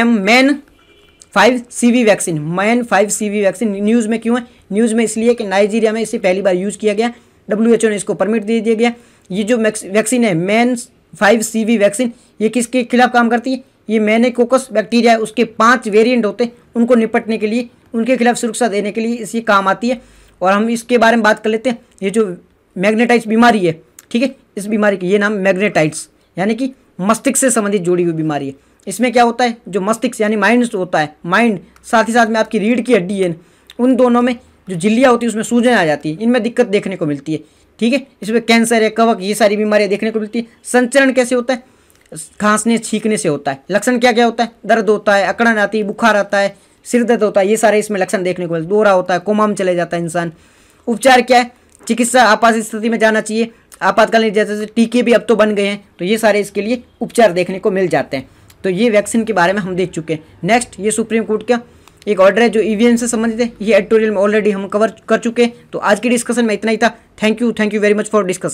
MN-5CV vaccine. MN-5CV vaccine news में क्यों है? न्यूज़ में इसलिए कि नाइजीरिया में इसे पहली बार यूज़ किया गया, WHO ने इसको परमिट दे दिया गया। ये जो वैक्सीन है MN-5CV वैक्सीन, ये किसके खिलाफ काम करती है? ये मेनिनोकोकस बैक्टीरिया है, उसके 5 वेरिएंट होते हैं, उनको निपटने के लिए, उनके खिलाफ सुरक्षा देने के लिए इसी काम आती है। और हम इसके बारे में बात कर लेते हैं, ये जो मैग्नेटाइट्स बीमारी है, ठीक है, इस बीमारी की ये नाम मैग्नेटाइट्स यानी कि मस्तिष्क से संबंधित जुड़ी हुई बीमारी है। इसमें क्या होता है, जो मस्तिष्क यानी माइंड होता है, माइंड साथ ही साथ में आपकी रीढ़ की हड्डी है, उन दोनों में जो झिल्लियाँ होती है उसमें सूजन आ जाती है, इनमें दिक्कत देखने को मिलती है, ठीक है। इसमें कैंसर है, कवक, ये सारी बीमारियाँ देखने को मिलती है। संचरण कैसे होता है? खांसने छींकने से होता है। लक्षण क्या क्या होता है? दर्द होता है, अकड़न आती है, बुखार आता है, सिर दर्द होता है, ये सारे इसमें लक्षण देखने को मिलते। दौरा होता है, कोमा में चले जाता है इंसान। उपचार क्या है? चिकित्सा आपात स्थिति में जाना चाहिए, आपातकालीन, जैसे टीके भी अब तो बन गए हैं, तो ये सारे इसके लिए उपचार देखने को मिल जाते हैं। तो ये वैक्सीन के बारे में हम देख चुके हैं। नेक्स्ट, ये सुप्रीम कोर्ट का एक ऑर्डर है जो ईवीएम से संबंधित है, ये एडिटोरियल में ऑलरेडी हम कवर कर चुके हैं। तो आज की डिस्कशन में इतना ही था। Thank you very much for discussion.